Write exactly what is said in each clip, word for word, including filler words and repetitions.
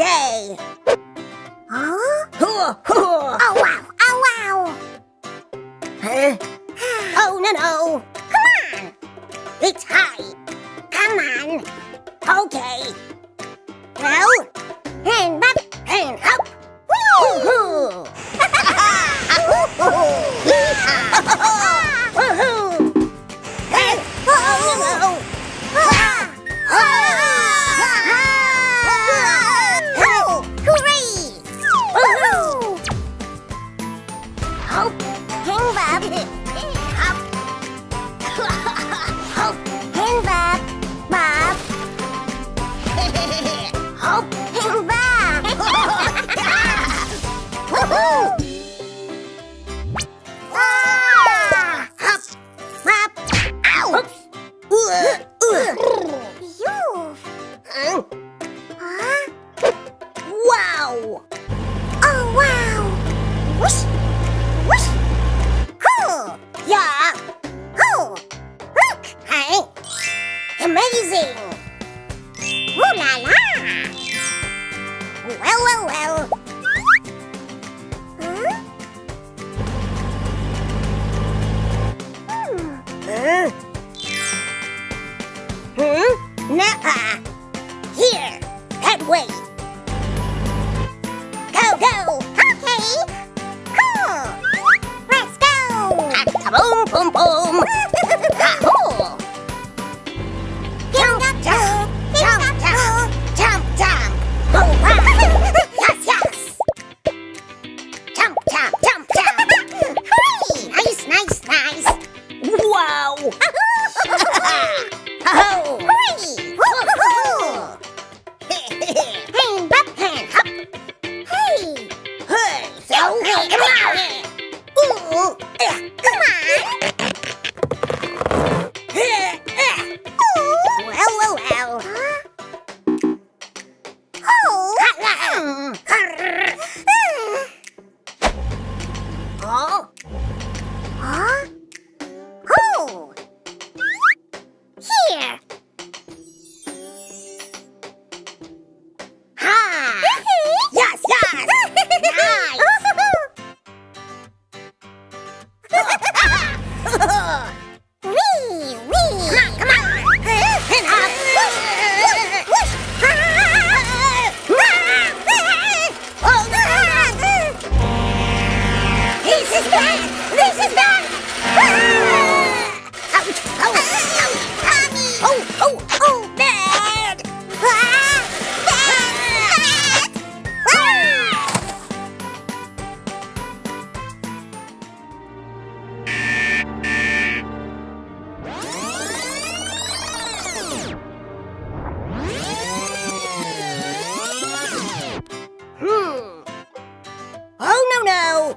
day. Huh? Oh, oh. Oh wow! Oh wow! Huh? Oh no no! Come on! It's high. Come on. Okay. Now, and up and up. Woohoo! Woohoo! Hey! Oh no no!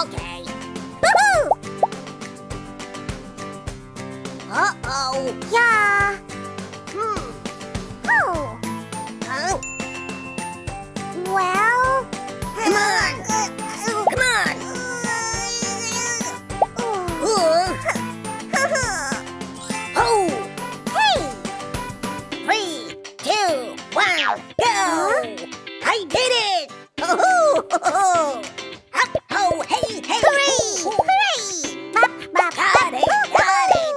Okay. Boo-boo! Uh-oh. Yeah. Hmm. Oh. Huh? Well... Come on! Uh, Come on! Uh, oh. Oh! Hey! Three, two, one, go! Huh? I did it! Oh-ho! Oh-ho! Oh, hey, hey! Hooray! Ooh. Hooray! Bop, bop, got it! Boop, got it!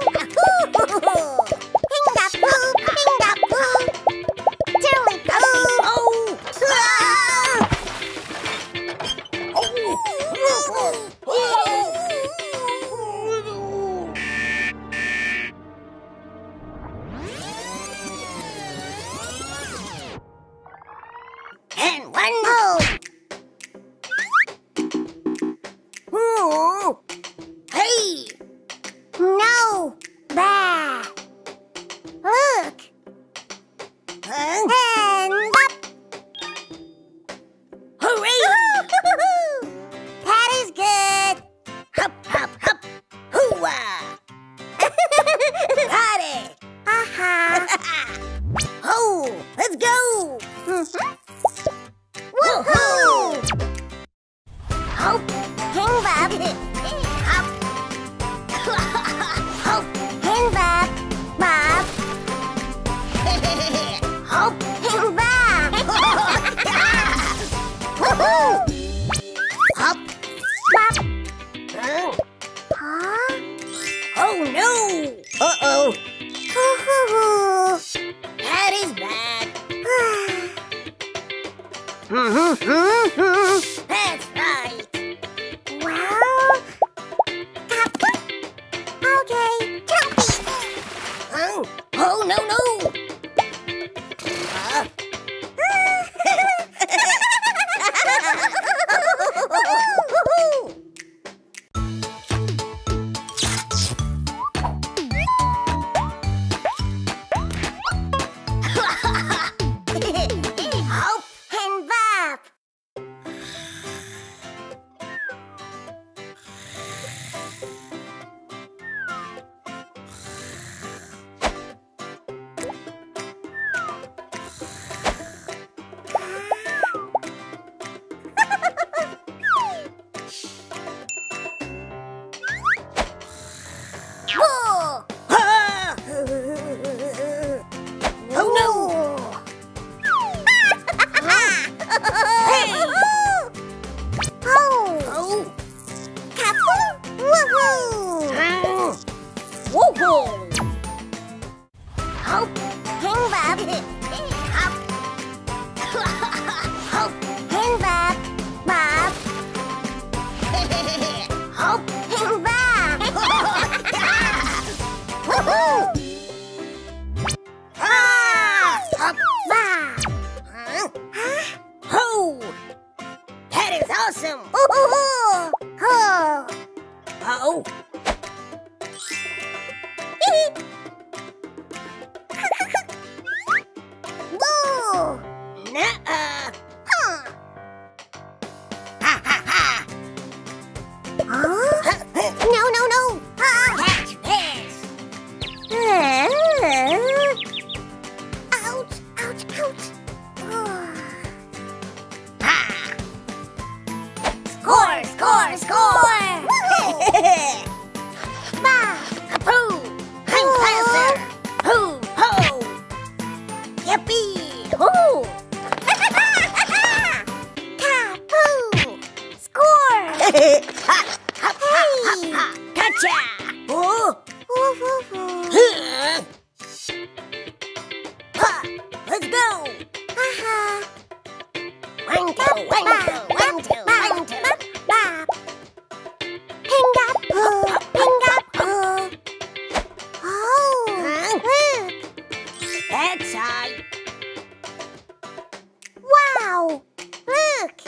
Hinga poop! Hinga poop! Tilly poop! Oh! Ah. Oh! Oh! Oh!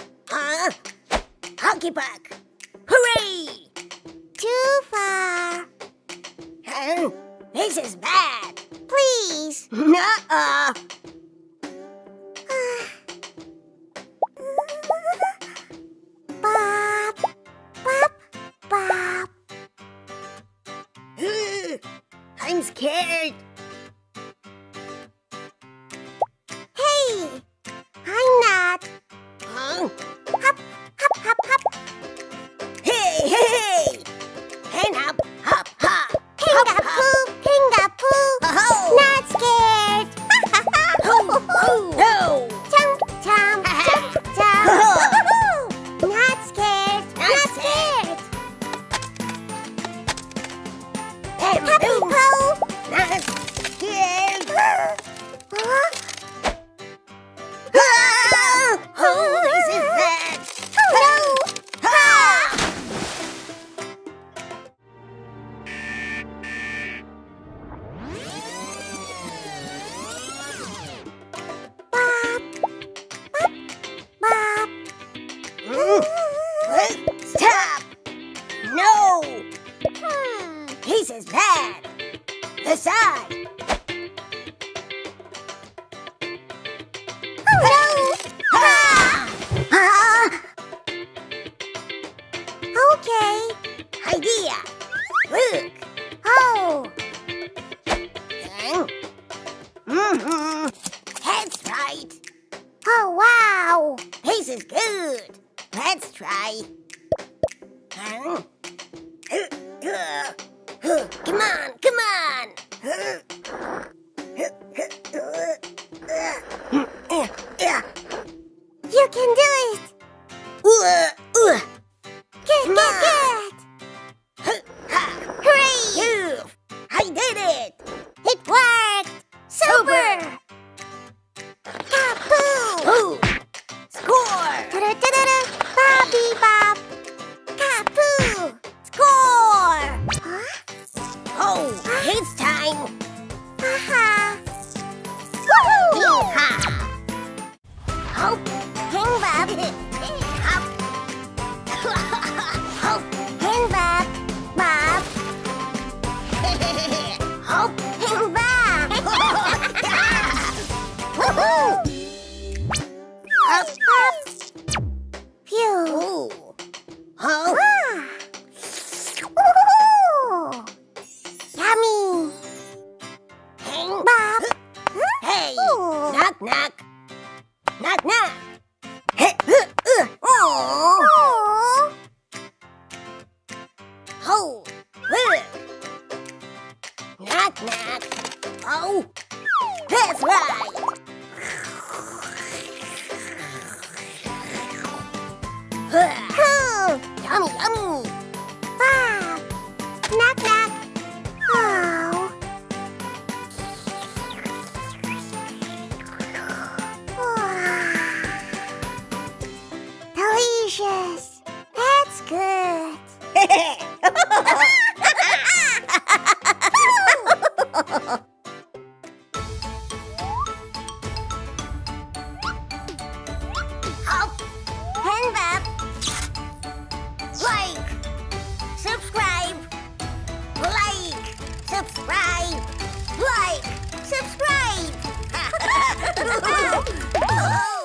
And one more! Oh. Bop, bop, is scared. Hey! I'm not. Huh? Hop, hop, hop, hop. Hey, hey, hey! Hang up, hop, hop. Hang-a-poo, hang-a-poo. Not scared. Ha, ha, ha. No! Jump, jump, jump, jump. Not scared. Not scared. Happy Poo. Not scared. Huh? Ah! Who is it that? Hello. Ah! Bop. Bop. Bop. Mm. Uh, Stop! No! Hmm. This is bad. The side. Hello. Ah! Ah! Okay. Idea. Look. Oh. Mm-hmm. That's right. Oh wow. This is good. Let's try. Huh? Uh, uh, uh, Come on, come on. Uh, uh, uh, uh, uh. You can do it. Uh, uh. Good, good, good. Uh, ha. Hooray! You. I did it. It worked. Super. Kapoo. Ooh. Score. Da-da-da-da-da. Bobby Bob. Kapoo. Score. Huh? Oh, it's time. Aha. Woohoo. Yeehaw. Hop. Hang Bob. Hop. Hop. Hang Bob. Bob. Hop. Hang Bob. Woohoo. Up, up. Phew. Ooh. Oh. Ah. Ooh. Yummy. Hang Bob. Hey. Ooh. Knock, knock. Knock, knock. Hey. Uh, uh. Oh. Oh. Oh. Look. Knock, knock. Oh. That's right. Huh. Yummy, yummy. Wow. Knock, knock. Oh. Oh. Delicious. That's good. Up, hand up. Like, subscribe, like, subscribe, like, subscribe.